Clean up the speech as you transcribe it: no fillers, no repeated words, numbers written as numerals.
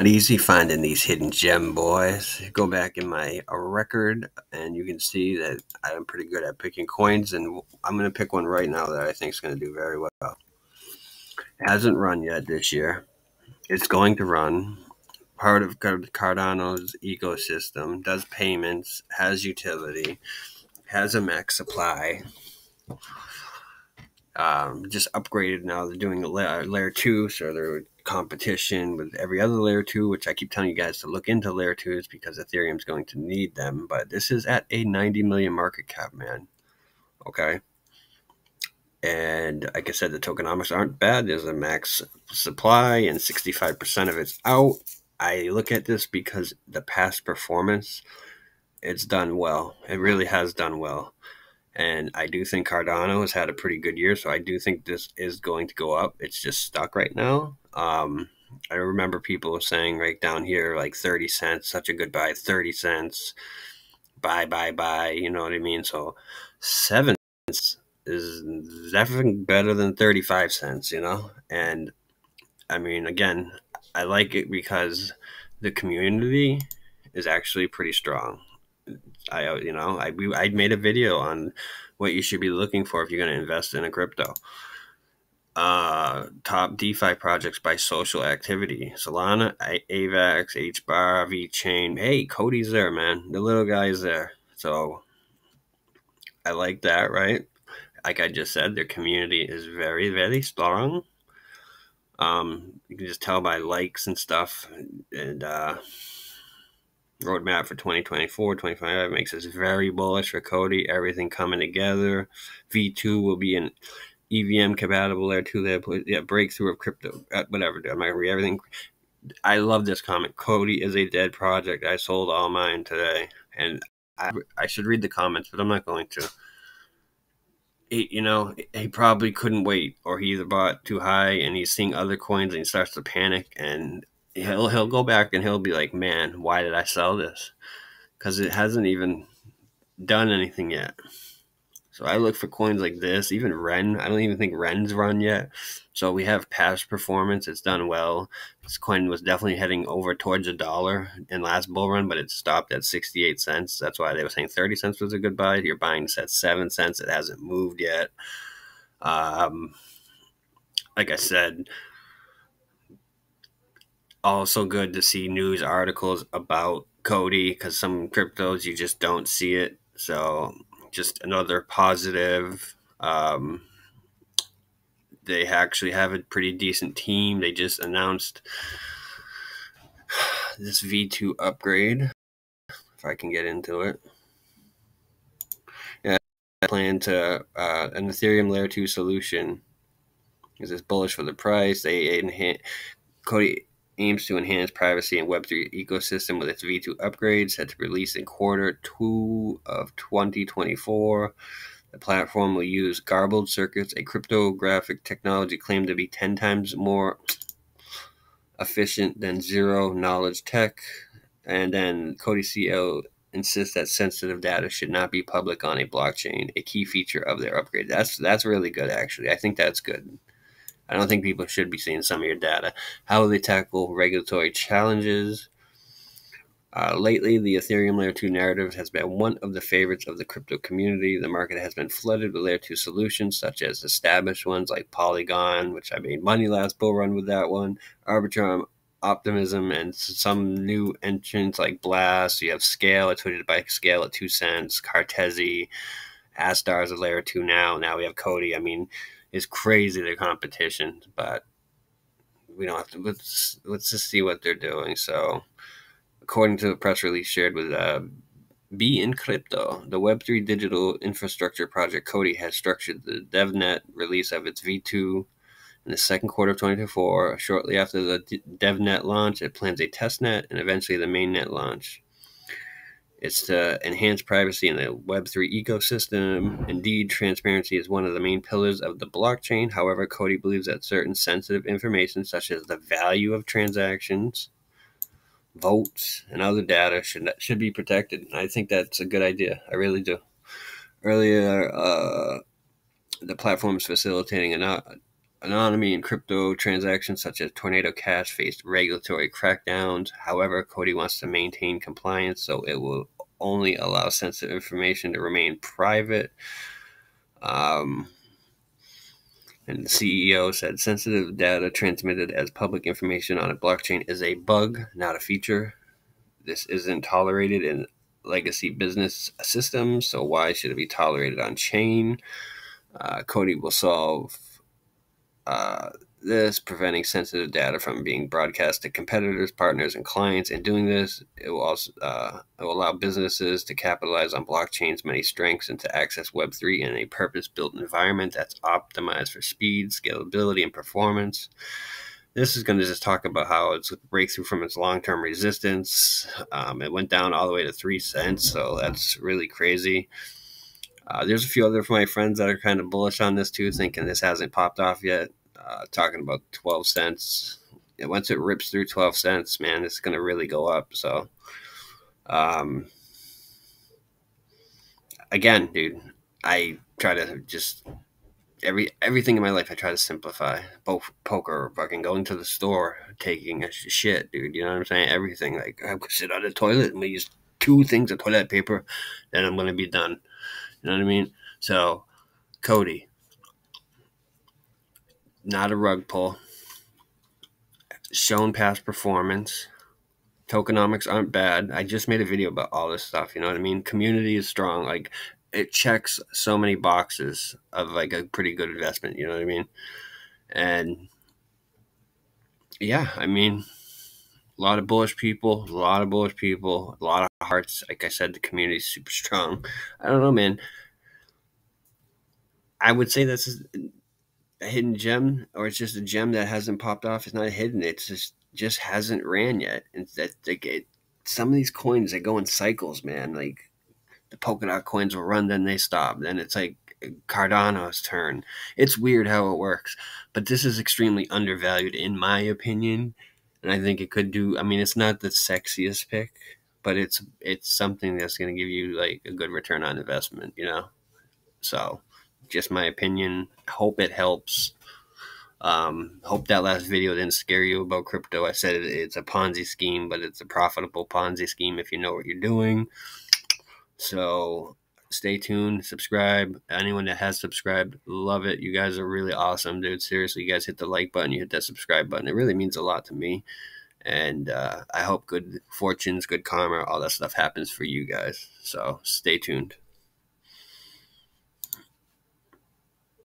Not easy finding these hidden gem boys. Go back in my record and you can see that I'm pretty good at picking coins, and I'm going to pick one right now that I think is going to do very well. It hasn't run yet this year. It's going to run. Part of Cardano's ecosystem, does payments, has utility, has a max supply. Just upgraded now. They're doing a layer 2, so they're competition with every other layer 2, which I keep telling you guys to look into layer 2s because Ethereum's going to need them. But this is at a 90 million market cap, man. Okay. And like I said, the tokenomics aren't bad. There's a max supply and 65% of it's out. I look at this because the past performance, it's done well. It really has done well. And I do think Cardano has had a pretty good year, so I do think this is going to go up. It's just stuck right now. I remember people saying right down here, like 30 cents, such a good buy, 30 cents, buy, you know what I mean? So 7 cents is definitely better than 35 cents, you know? And, I mean, again, I like it because the community is actually pretty strong. I made a video on what you should be looking for if you're going to invest in a crypto. Top DeFi projects by social activity: Solana, AVAX, HBAR, VeChain. Hey, COTI's there, man. The little guy's there. So I like that, right? Like I just said, their community is very, very strong. You can just tell by likes and stuff, and roadmap for 2024, 2025 makes us very bullish for COTI. Everything coming together. V2 will be an EVM compatible layer 2 layer. Yeah, breakthrough of crypto. Whatever, dude. I'm not gonna read everything. I love this comment. COTI is a dead project. I sold all mine today, and I should read the comments, but I'm not going to. You know, he probably couldn't wait, or he either bought too high and he's seeing other coins and he starts to panic, and He'll go back and he'll be like, man, why did I sell this? Because it hasn't even done anything yet. So I look for coins like this. Even Ren, I don't even think Ren's run yet. So we have past performance. It's done well. This coin was definitely heading over towards $1 in last bull run, but it stopped at 68 cents. That's why they were saying 30 cents was a good buy. You're buying this at 7 cents. It hasn't moved yet. Like I said, also good to see news articles about COTI, because some cryptos you just don't see it. So just another positive. They actually have a pretty decent team. They just announced this V2 upgrade, if I can get into it. Yeah, I plan to an Ethereum layer 2 solution. Is this bullish for the price? They enhance COTI aims to enhance privacy and Web3 ecosystem with its V2 upgrade, set to release in Q2 of 2024. The platform will use garbled circuits, a cryptographic technology claimed to be 10 times more efficient than zero-knowledge tech. And then COTI CEO insists that sensitive data should not be public on a blockchain, a key feature of their upgrade. That's really good, actually. I think that's good. I don't think people should be seeing some of your data. How will they tackle regulatory challenges? Lately, the Ethereum Layer 2 narrative has been one of the favorites of the crypto community. The market has been flooded with Layer 2 solutions, such as established ones like Polygon, which I made money last bull run with that one, Arbitrum, Optimism, and some new entrants like Blast. You have Scale. I tweeted by Scale at 2 cents. Cartesi. Astar is a Layer 2 now. Now we have COTI. I mean, it's crazy, the competition, but we don't have to. Let's just see what they're doing. So, according to a press release shared with Be in Crypto, the Web3 digital infrastructure project COTI has structured the DevNet release of its V2 in the Q2 of 2024. Shortly after the DevNet launch, it plans a testnet and eventually the mainnet launch. It's to enhance privacy in the Web3 ecosystem. Indeed, transparency is one of the main pillars of the blockchain. However, COTI believes that certain sensitive information, such as the value of transactions, votes, and other data, should be protected. And I think that's a good idea. I really do. Earlier, the platform is facilitating an anonymity in crypto transactions such as Tornado Cash faced regulatory crackdowns. However, COTI wants to maintain compliance, so it will only allow sensitive information to remain private. And the CEO said, sensitive data transmitted as public information on a blockchain is a bug, not a feature. This isn't tolerated in legacy business systems, so why should it be tolerated on chain? COTI will solve this, preventing sensitive data from being broadcast to competitors, partners, and clients. In doing this, it will also it will allow businesses to capitalize on blockchain's many strengths and to access Web3 in a purpose-built environment that's optimized for speed, scalability, and performance. This is going to just talk about how it's a breakthrough from its long-term resistance. It went down all the way to 3 cents, so that's really crazy. There's a few other of my friends that are kind of bullish on this too, thinking this hasn't popped off yet. Talking about 12 cents. Once it rips through 12 cents, man, it's going to really go up. So, again, dude, I try to just everything in my life, I try to simplify. Both poker, fucking going to the store, taking a shit, dude. You know what I'm saying? Everything. Like, I could sit on the toilet and we use 2 things of toilet paper, then I'm going to be done. You know what I mean? So, COTI, not a rug pull, shown past performance, tokenomics aren't bad. I just made a video about all this stuff, you know what I mean? Community is strong. Like, it checks so many boxes of, like, a pretty good investment, you know what I mean? And, yeah, I mean, a lot of bullish people, a lot of hearts. Like I said, the community is super strong. I don't know, man. I would say this is a hidden gem, or it's just a gem that hasn't popped off. It's not hidden. It's just hasn't ran yet. And that, like, some of these coins, they go in cycles, man. Like, the Polkadot coins will run, then they stop. Then it's like Cardano's turn. It's weird how it works. But this is extremely undervalued, in my opinion. And I think it could do, I mean, it's not the sexiest pick, but it's something that's going to give you, like, a good return on investment, you know? So, just my opinion. Hope it helps. Hope that last video didn't scare you about crypto. I said it's a Ponzi scheme, but it's a profitable Ponzi scheme if you know what you're doing. So, stay tuned. Subscribe. Anyone that has subscribed, love it. You guys are really awesome, dude. Seriously, you guys hit the like button. You hit that subscribe button. It really means a lot to me. And I hope good fortunes, good karma, all that stuff happens for you guys. So stay tuned.